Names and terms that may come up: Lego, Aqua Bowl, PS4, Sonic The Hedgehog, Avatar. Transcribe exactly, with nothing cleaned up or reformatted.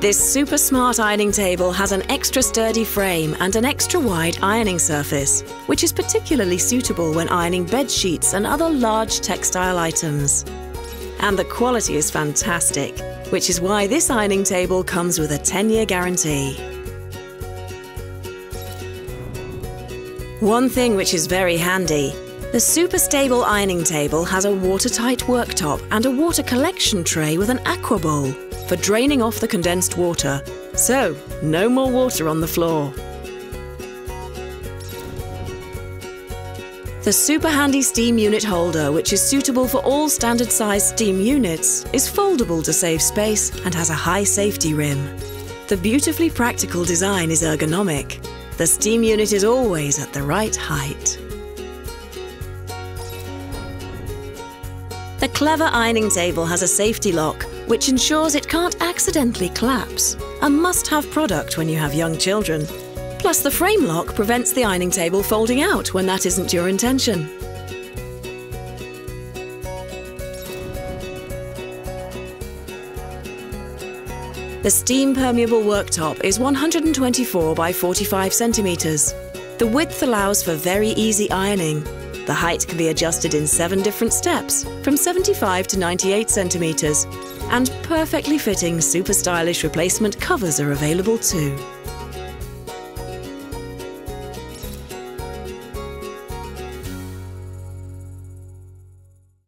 This super smart ironing table has an extra sturdy frame and an extra wide ironing surface, which is particularly suitable when ironing bed sheets and other large textile items. And the quality is fantastic, which is why this ironing table comes with a ten-year guarantee. One thing which is very handy, the super stable ironing table has a watertight worktop and a water collection tray with an Aqua Bowl for draining off the condensed water, so no more water on the floor. The super handy steam unit holder, which is suitable for all standard size steam units, is foldable to save space and has a high safety rim. The beautifully practical design is ergonomic. The steam unit is always at the right height. The clever ironing table has a safety lock, which ensures it can't accidentally collapse, a must-have product when you have young children. Plus, the frame lock prevents the ironing table folding out when that isn't your intention. The steam permeable worktop is one hundred twenty-four by forty-five centimeters. The width allows for very easy ironing. The height can be adjusted in seven different steps, from seventy-five to ninety-eight centimeters, and perfectly fitting super stylish replacement covers are available too.